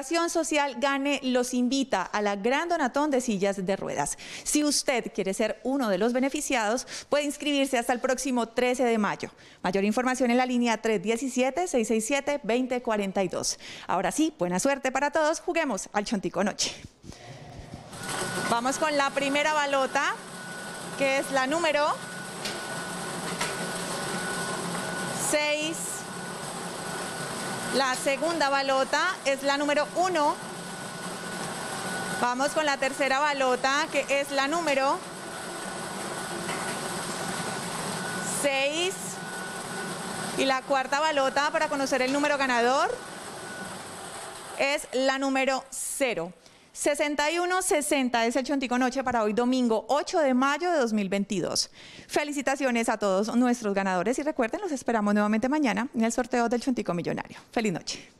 Fundación Social Gane los invita a la gran donatón de sillas de ruedas. Si usted quiere ser uno de los beneficiados, puede inscribirse hasta el próximo 13 de mayo. Mayor información en la línea 317-667-2042. Ahora sí, buena suerte para todos. Juguemos al Chontico Noche. Vamos con la primera balota, que es la número 6. La segunda balota es la número 1. Vamos con la tercera balota, que es la número 6. Y la cuarta balota, para conocer el número ganador, es la número 0. 6160 es el Chontico Noche para hoy domingo 8 de mayo de 2022. Felicitaciones a todos nuestros ganadores y recuerden, los esperamos nuevamente mañana en el sorteo del Chontico Millonario. Feliz noche.